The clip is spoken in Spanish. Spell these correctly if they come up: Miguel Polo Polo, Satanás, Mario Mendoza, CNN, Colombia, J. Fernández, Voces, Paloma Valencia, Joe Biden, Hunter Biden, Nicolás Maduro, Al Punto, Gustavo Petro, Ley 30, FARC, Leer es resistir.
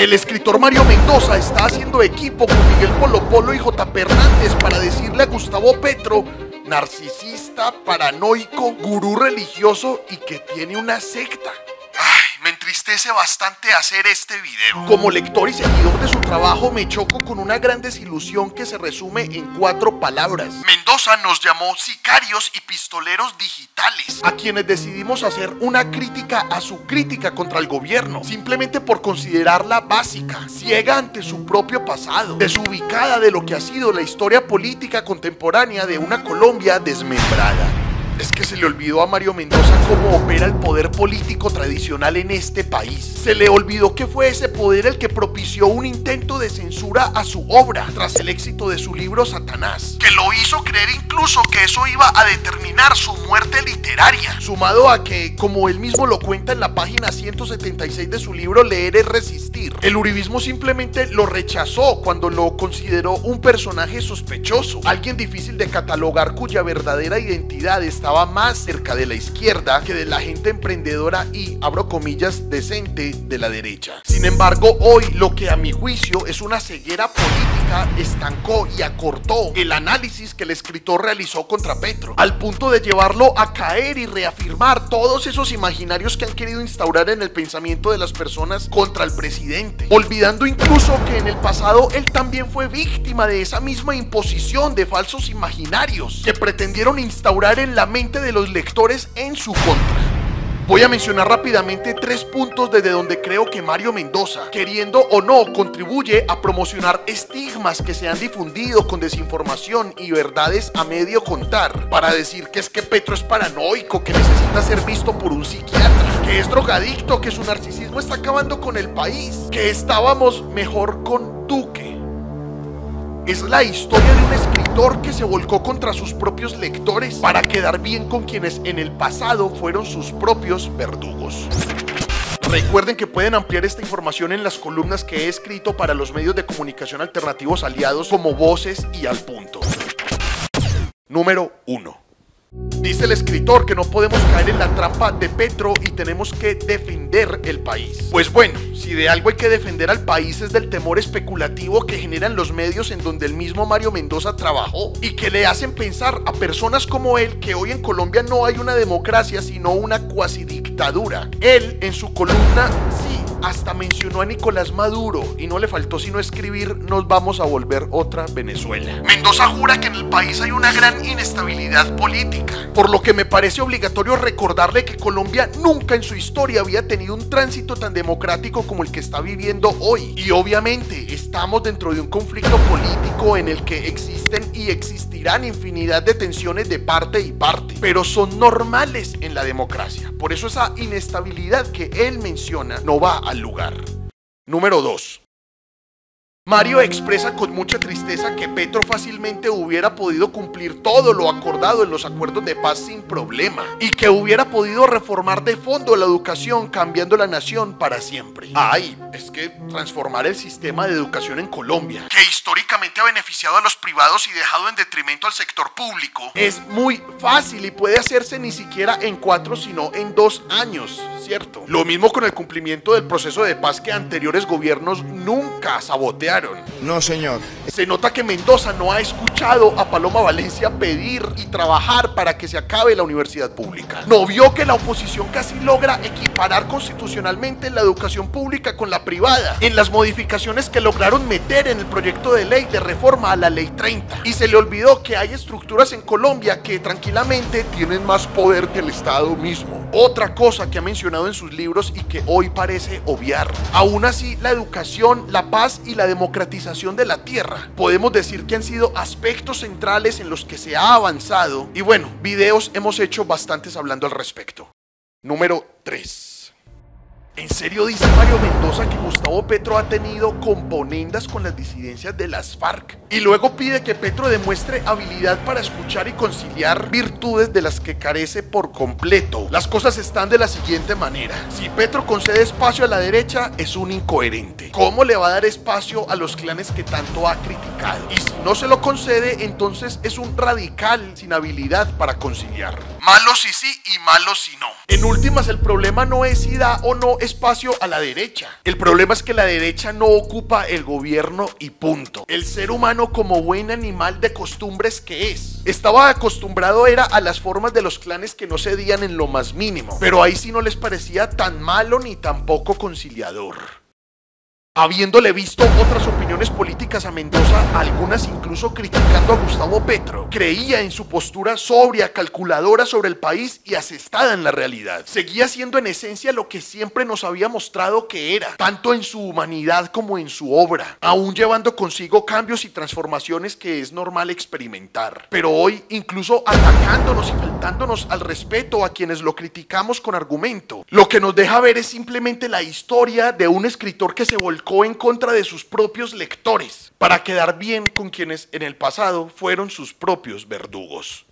El escritor Mario Mendoza está haciendo equipo con Miguel Polo Polo y J. Fernández para decirle a Gustavo Petro, narcisista, paranoico, gurú religioso y que tiene una secta. Ay, me entristece bastante hacer este video. Como lector y seguidor de su trabajo me choco con una gran desilusión que se resume en 4 palabras. Mendoza nos llamó sicarios y pistoleros digitales, a quienes decidimos hacer una crítica a su crítica contra el gobierno, simplemente por considerarla básica, ciega ante su propio pasado, desubicada de lo que ha sido la historia política contemporánea de una Colombia desmembrada. Es que se le olvidó a Mario Mendoza cómo opera el poder político tradicional en este país. Se le olvidó que fue ese poder el que propició un intento de censura a su obra tras el éxito de su libro Satanás, que lo hizo creer incluso que eso iba a determinar su muerte literaria. Sumado a que, como él mismo lo cuenta en la página 176 de su libro Leer es resistir, el uribismo simplemente lo rechazó cuando lo consideró un personaje sospechoso, alguien difícil de catalogar cuya verdadera identidad estaba más cerca de la izquierda que de la gente emprendedora y, abro comillas, decente de la derecha. Sin embargo, hoy lo que a mi juicio es una ceguera política estancó y acortó el análisis que el escritor realizó contra Petro, al punto de llevarlo a caer y reafirmar todos esos imaginarios que han querido instaurar en el pensamiento de las personas contra el presidente, olvidando incluso que en el pasado él también fue víctima de esa misma imposición de falsos imaginarios que pretendieron instaurar en la mente de los lectores en su contra. Voy a mencionar rápidamente 3 puntos desde donde creo que Mario Mendoza, queriendo o no, contribuye a promocionar estigmas que se han difundido con desinformación y verdades a medio contar, para decir que es que Petro es paranoico, que necesita ser visto por un psiquiatra, que es drogadicto, que su narcisismo está acabando con el país, que estábamos mejor con Duque. Es la historia de un escritor que se volcó contra sus propios lectores para quedar bien con quienes en el pasado fueron sus propios verdugos. Recuerden que pueden ampliar esta información en las columnas que he escrito para los medios de comunicación alternativos aliados como Voces y Al Punto. Número 1. Dice el escritor que no podemos caer en la trampa de Petro y tenemos que defender el país. Pues bueno, si de algo hay que defender al país es del temor especulativo que generan los medios en donde el mismo Mario Mendoza trabajó y que le hacen pensar a personas como él que hoy en Colombia no hay una democracia sino una cuasi dictadura. Él en su columna sí hasta mencionó a Nicolás Maduro y no le faltó sino escribir nos vamos a volver otra Venezuela. Mendoza jura que en el país hay una gran inestabilidad política, por lo que me parece obligatorio recordarle que Colombia nunca en su historia había tenido un tránsito tan democrático como el que está viviendo hoy, y obviamente estamos dentro de un conflicto político en el que existen y existirán infinidad de tensiones de parte y parte, pero son normales en la democracia. Por eso esa inestabilidad que él menciona no va a lugar. Número 2. Mario expresa con mucha tristeza que Petro fácilmente hubiera podido cumplir todo lo acordado en los acuerdos de paz sin problema y que hubiera podido reformar de fondo la educación cambiando la nación para siempre. Ay, es que transformar el sistema de educación en Colombia, que históricamente ha beneficiado a los privados y dejado en detrimento al sector público, es muy fácil y puede hacerse ni siquiera en 4 sino en 2 años, ¿cierto? Lo mismo con el cumplimiento del proceso de paz que anteriores gobiernos nunca sabotearon. No, señor. Se nota que Mendoza no ha escuchado a Paloma Valencia pedir y trabajar para que se acabe la universidad pública. No vio que la oposición casi logra equiparar constitucionalmente la educación pública con la privada en las modificaciones que lograron meter en el proyecto de ley de reforma a la Ley 30. Y se le olvidó que hay estructuras en Colombia que tranquilamente tienen más poder que el Estado mismo. Otra cosa que ha mencionado en sus libros y que hoy parece obviar. Aún así, la educación, la paz y la democratización de la tierra podemos decir que han sido aspectos centrales en los que se ha avanzado, y bueno, videos hemos hecho bastantes hablando al respecto. Número 3. ¿En serio dice Mario Mendoza que Gustavo Petro ha tenido componendas con las disidencias de las FARC? Y luego pide que Petro demuestre habilidad para escuchar y conciliar, virtudes de las que carece por completo. Las cosas están de la siguiente manera. Si Petro concede espacio a la derecha, es un incoherente. ¿Cómo le va a dar espacio a los clanes que tanto ha criticado? Y si no se lo concede, entonces es un radical sin habilidad para conciliar. Malo si sí y malo si no. En últimas, el problema no es si da o no espacio a la derecha. El problema es que la derecha no ocupa el gobierno y punto. El ser humano, como buen animal de costumbres que es, estaba acostumbrado era a las formas de los clanes que no cedían en lo más mínimo. Pero ahí sí no les parecía tan malo ni tampoco conciliador. Habiéndole visto otras opiniones políticas a Mendoza, algunas incluso criticando a Gustavo Petro, creía en su postura sobria, calculadora sobre el país y asestada en la realidad. Seguía siendo en esencia lo que siempre nos había mostrado que era, tanto en su humanidad como en su obra, aún llevando consigo cambios y transformaciones que es normal experimentar. Pero hoy, incluso atacándonos y faltándonos al respeto a quienes lo criticamos con argumento, lo que nos deja ver es simplemente la historia de un escritor que se volvió en contra de sus propios lectores para quedar bien con quienes en el pasado fueron sus propios verdugos.